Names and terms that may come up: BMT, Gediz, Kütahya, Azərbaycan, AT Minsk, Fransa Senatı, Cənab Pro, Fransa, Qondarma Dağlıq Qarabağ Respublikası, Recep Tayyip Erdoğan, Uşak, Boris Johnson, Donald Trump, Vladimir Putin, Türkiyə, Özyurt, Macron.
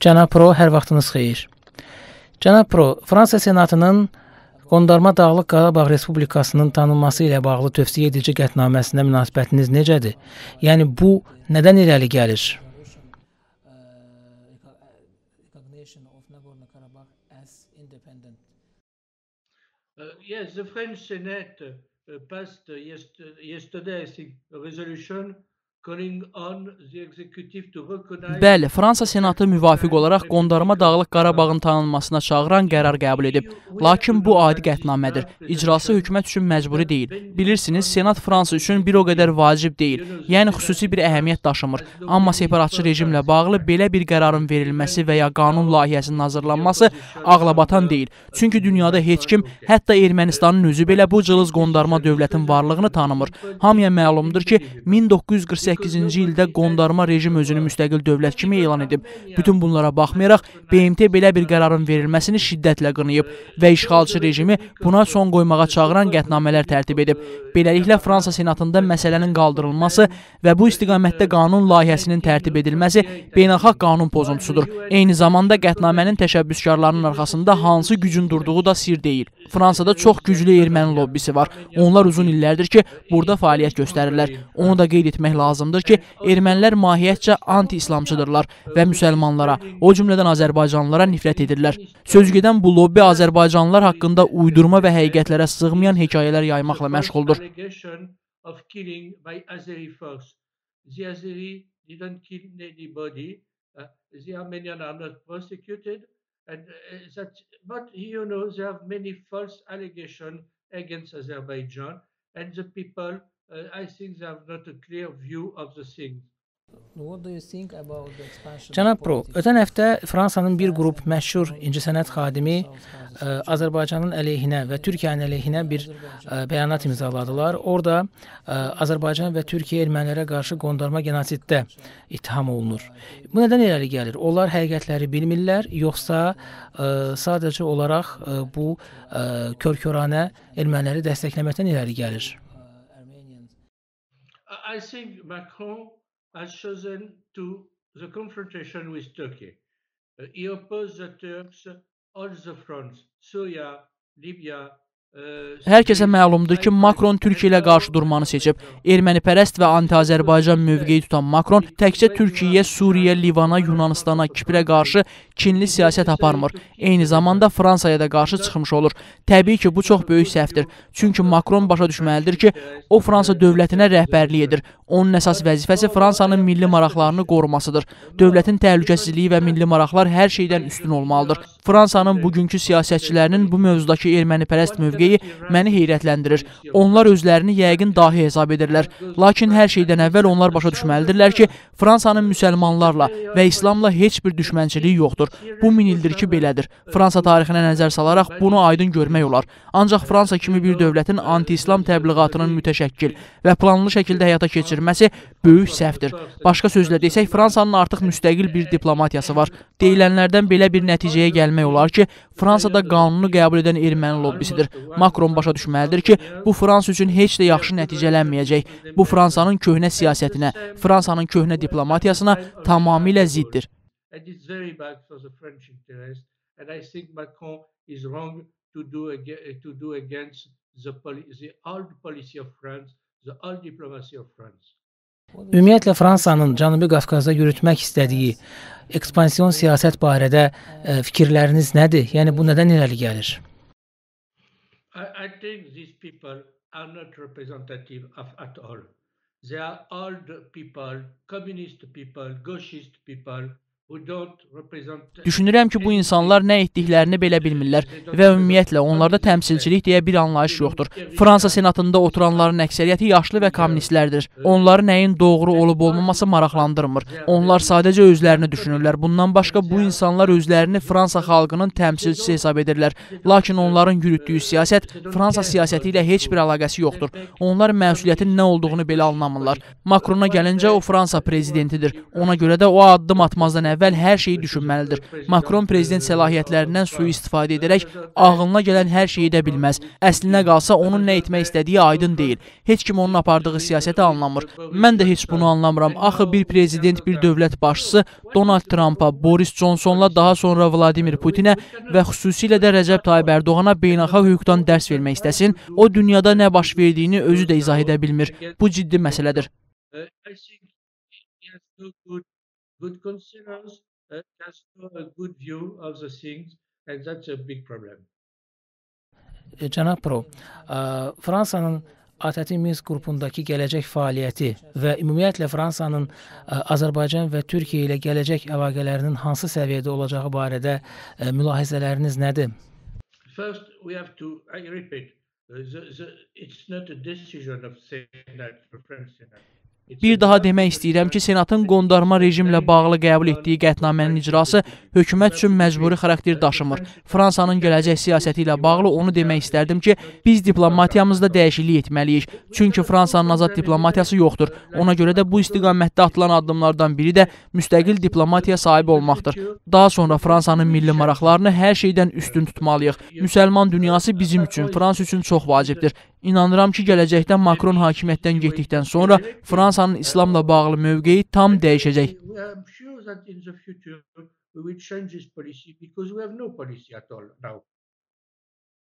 Cənab Pro, hər vaxtınız xeyir. Cənab Pro, Fransa Senatının Qondarma Dağlıq Qarabağ Respublikasının tanınması ilə bağlı tövsiyə edici qətnaməsində münasibətiniz necədir? Yəni, bu nədən irəli gəlir? Yes, the French Senate passed yesterday a resolution calling on the executive to recognize. Bəli, Fransa Senatı müvafiq olaraq Qondarma Dağlıq Qarabağın tanınmasına çağıran qərar qəbul edib. Lakin bu adi qətnamədir. İcrası hökumət üçün məcburi deyil. Bilirsiniz, Senat Fransa üçün bir o qədər vacib deyil. Yəni xüsusi bir əhəmiyyət daşımır. Amma separatçı rejimlə bağlı belə bir qərarın verilməsi və ya qanun layihəsinin hazırlanması ağlabatan deyil. Çünki dünyada heç kim, hətta Ermənistanın özü belə bu cılız qondarma dövlətin varlığını tanımır. Hamıya məlumdur ki, 1948-ci ildə qondarma rejim özünü müstəqil dövlət kimi elan edib. Bütün bunlara baxmayaraq, BMT belə bir qərarın verilməsini şiddətlə qınayıb və işğalçı rejimi buna son qoymağa çağıran qətnamələr tərtib edib. Beləliklə, Fransa Senatında məsələnin qaldırılması və bu istiqamətdə qanun layihəsinin tərtib edilməsi beynəlxalq qanun pozuntusudur. Eyni zamanda qətnamənin təşəbbüskarlarının arxasında hansı gücün durduğu da sir deyil. Fransada çox güclü erməni lobbisi var. Onlar uzun illərdir ki, burada fəaliyyət göstərirlər. Onu da qeyd etmək lazımdır ki, ermənilər mahiyyətcə anti-islamçıdırlar və müsəlmanlara, o cümlədən azərbaycanlılara nifrət edirlər. Sözgedən bu lobbi azərbaycanlılar haqqında uydurma və həqiqətlərə sığmayan hekayələr yaymaqla məşğuldur. Cənab Pro, ötən həftə Fransanın bir qrup məşhur incəsənət xadimi Azərbaycanın əleyhinə və Türkiyənin əleyhinə bir bəyanat imzaladılar. Orada Azərbaycan və Türkiyə ermənilərə qarşı qondarma genosiddə ittiham olunur. Bu nədən irəli gəlir? Onlar həqiqətləri bilmirlər, yoxsa sadəcə olaraq bu körkörənə erməniləri dəstəkləməkdən irəli gəlir? I think Macron has chosen to the confrontation with Turkey. He opposed the Turks on the front, Syria, Libya. Hər kəsə məlumdur ki, Macron Türkiyə ilə qarşı durmanı seçib. Ermənipərəst və anti-Azərbaycan mövqeyi tutan Macron təkcə Türkiyəyə, Suriyə, Livana, Yunanistana, Kiprə qarşı kinli siyasət aparmır. Eyni zamanda Fransaya da qarşı çıxmış olur. Təbii ki, bu çox böyük səhvdir. Çünki Macron başa düşməlidir ki, o Fransa dövlətinə rəhbərlik edir. Onun əsas vəzifəsi Fransanın milli maraqlarını qorumasıdır. Dövlətin təhlükəsizliyi və milli maraqlar hər şeydən üstün olmalıdır. Fransanın bugünkü siyasətçilərinin bu mövzudakı ermənipərəst mövqeyi məni heyrətləndirir. Onlar özlərini yəqin dahi hesab edirlər. Lakin hər şeydən əvvəl onlar başa düşməlidirlər ki, Fransanın müsəlmanlarla və İslamla heç bir düşmənçiliyi yoxdur. Bu min ildir ki, belədir. Fransa tarixinə nəzər salaraq bunu aydın görmək olar. Ancaq Fransa kimi bir dövlətin anti-islam təbliğatının mütəşəkkil və planlı şəkildə həyata keçirməsi böyük səhvdir. Başqa sözlə desək, Fransanın artıq müstəqil bir diplomatiyası var. Deyilənlərdən belə bir nəticəyə gəlmək olar ki, Fransada qanunu qəbul edən erməni lobbisidir. Macron başa düşməlidir ki, bu Fransa üçün heç də yaxşı nəticələnməyəcək. Bu Fransanın köhnə siyasətinə, Fransanın köhnə diplomatiyasına tamamilə ziddir. Ümumiyyətlə, Fransanın Cənubi Qafqazda yürütmək istədiyi ekspansiyon siyasət barədə fikirləriniz nədir? Yəni, bu nədən irəli gəlir? Düşünürəm ki, bu insanlar nə etdiklərini belə bilmirlər və ümumiyyətlə onlarda təmsilçilik deyə bir anlayış yoxdur. Fransa senatında oturanların əksəriyyəti yaşlı və kommunistlərdir. Onları nəyin doğru olub-olmaması maraqlandırmır. Onlar sadəcə özlərini düşünürlər. Bundan başqa bu insanlar özlərini Fransa xalqının təmsilçisi hesab edirlər. Lakin onların yürütdüyü siyasət Fransa siyasəti ilə heç bir əlaqəsi yoxdur. Onlar məsuliyyətin nə olduğunu belə anlamırlar. Makrona gəlincə o Fransa prezidentidir. Ona görə də o addım atmazdan əvvəl əvvəl hər şeyi düşünməlidir. Macron prezident səlahiyyətlərindən sui-istifadə edərək ağılına gələn hər şeyi edə bilməz. Əslinə qalsa onun nə etmək istədiyi aydın deyil. Heç kim onun apardığı siyasəti anlamır. Mən də heç bunu anlamıram. Axı bir prezident, bir dövlət başçısı Donald Trump'a, Boris Johnson'la, daha sonra Vladimir Putin'e və xüsusilə də Recep Tayyip Erdoğan'a beynəlxalq hüquqdan dərs vermək istəsin, o dünyada nə baş verdiyini özü də izah edə bilmir. Bu ciddi məsələdir. Cənab Pro, Fransanın AT Minsk qrupundakı gələcək fəaliyyəti və ümumiyyətlə Fransanın Azərbaycan və Türkiyə ilə gələcək əlaqələrinin hansı səviyyədə olacağı barədə mülahizələriniz nədir? First, we have to, I repeat, it's not a decision of Senate, the French Senate. Bir daha demək istəyirəm ki, Senatın qondarma rejimlə bağlı qəbul etdiyi qətnamənin icrası hökumət üçün məcburi xarakter daşımır. Fransanın gələcək siyasəti ilə bağlı onu demək istərdim ki, biz diplomatiyamızda dəyişiklik etməliyik. Çünki Fransanın azad diplomatiyası yoxdur. Ona görə də bu istiqamətdə atılan addımlardan biri də müstəqil diplomatiyaya sahib olmaqdır. Daha sonra Fransanın milli maraqlarını hər şeydən üstün tutmalıyıq. Müsəlman dünyası bizim üçün, Fransa üçün çox vacibdir. İnanıram ki, gələcəkdə Macron hakimiyyətdən getdikdən sonra Fransanın İslamla bağlı mövqeyi tam dəyişəcək.